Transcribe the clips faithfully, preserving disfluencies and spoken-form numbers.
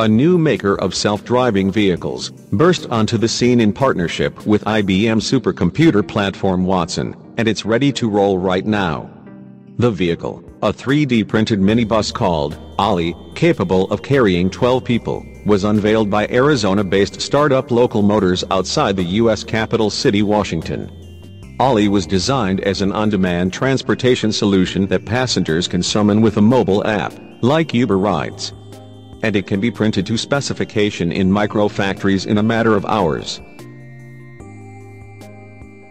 a new maker of self-driving vehicles, burst onto the scene in partnership with I B M supercomputer platform Watson, and it's ready to roll right now. The vehicle, a three D printed minibus called Olli, capable of carrying twelve people, was unveiled by Arizona-based startup Local Motors outside the U S capital city Washington. Olli was designed as an on-demand transportation solution that passengers can summon with a mobile app, like Uber rides. And it can be printed to specification in microfactories in a matter of hours.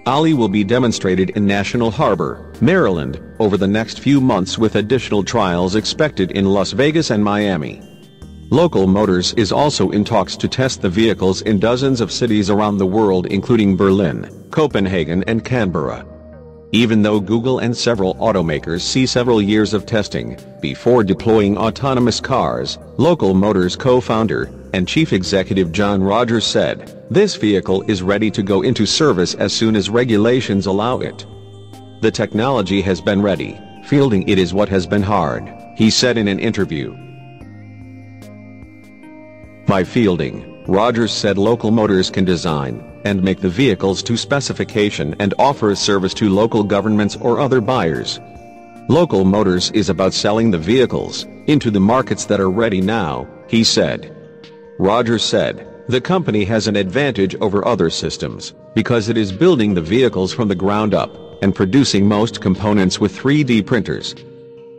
Olli will be demonstrated in National Harbor, Maryland, over the next few months, with additional trials expected in Las Vegas and Miami. Local Motors is also in talks to test the vehicles in dozens of cities around the world, including Berlin, Copenhagen and Canberra. Even though Google and several automakers see several years of testing before deploying autonomous cars, Local Motors co-founder and chief executive John Rogers said, "This vehicle is ready to go into service as soon as regulations allow it. The technology has been ready, fielding it is what has been hard," he said in an interview. By fielding, Rogers said Local Motors can design and make the vehicles to specification and offer a service to local governments or other buyers. Local Motors is about selling the vehicles into the markets that are ready now, he said. Rogers said, "The company has an advantage over other systems because it is building the vehicles from the ground up and producing most components with three D printers.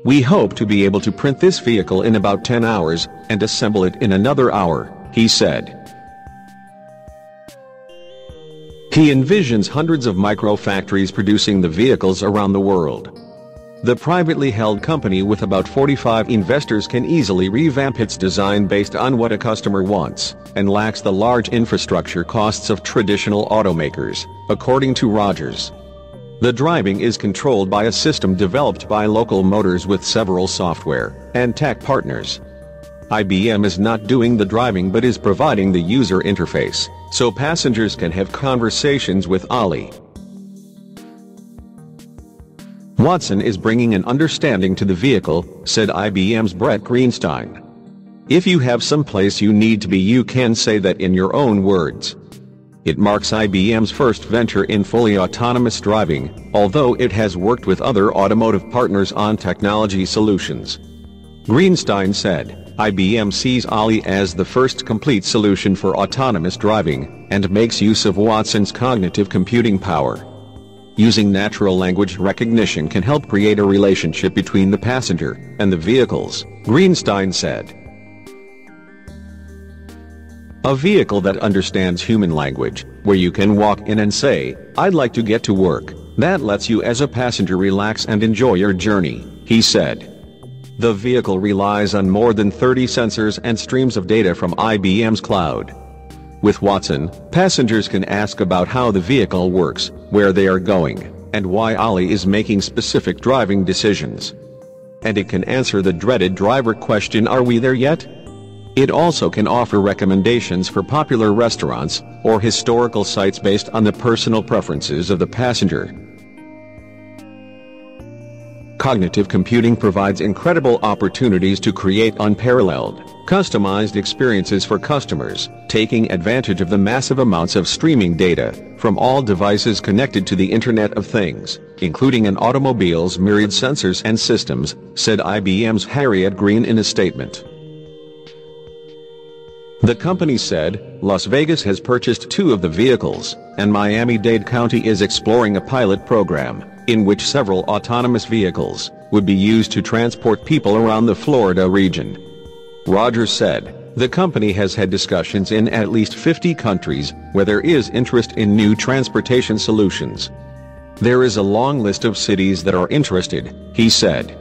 We hope to be able to print this vehicle in about ten hours and assemble it in another hour," he said. He envisions hundreds of microfactories producing the vehicles around the world. The privately held company with about forty-five investors can easily revamp its design based on what a customer wants and lacks the large infrastructure costs of traditional automakers, according to Rogers. The driving is controlled by a system developed by Local Motors with several software and tech partners. I B M is not doing the driving but is providing the user interface, so passengers can have conversations with Olli. "Watson is bringing an understanding to the vehicle," said I B M's Brett Greenstein. "If you have some place you need to be, you can say that in your own words." It marks I B M's first venture in fully autonomous driving, although it has worked with other automotive partners on technology solutions. Greenstein said, "I B M sees Olli as the first complete solution for autonomous driving, and makes use of Watson's cognitive computing power. Using natural language recognition can help create a relationship between the passenger and the vehicles," Greenstein said. "A vehicle that understands human language, where you can walk in and say, 'I'd like to get to work,' that lets you as a passenger relax and enjoy your journey," he said. The vehicle relies on more than thirty sensors and streams of data from I B M's cloud. With Watson, passengers can ask about how the vehicle works, where they are going, and why Olli is making specific driving decisions. And it can answer the dreaded driver question, "Are we there yet?" It also can offer recommendations for popular restaurants or historical sites based on the personal preferences of the passenger. Cognitive computing provides incredible opportunities to create unparalleled, customized experiences for customers, taking advantage of the massive amounts of streaming data from all devices connected to the Internet of Things, including an automobile's myriad sensors and systems, said I B M's Harriet Green in a statement. The company said, Las Vegas has purchased two of the vehicles, and Miami-Dade County is exploring a pilot program, in which several autonomous vehicles would be used to transport people around the Florida region. Rogers said, the company has had discussions in at least fifty countries where there is interest in new transportation solutions. "There is a long list of cities that are interested," he said.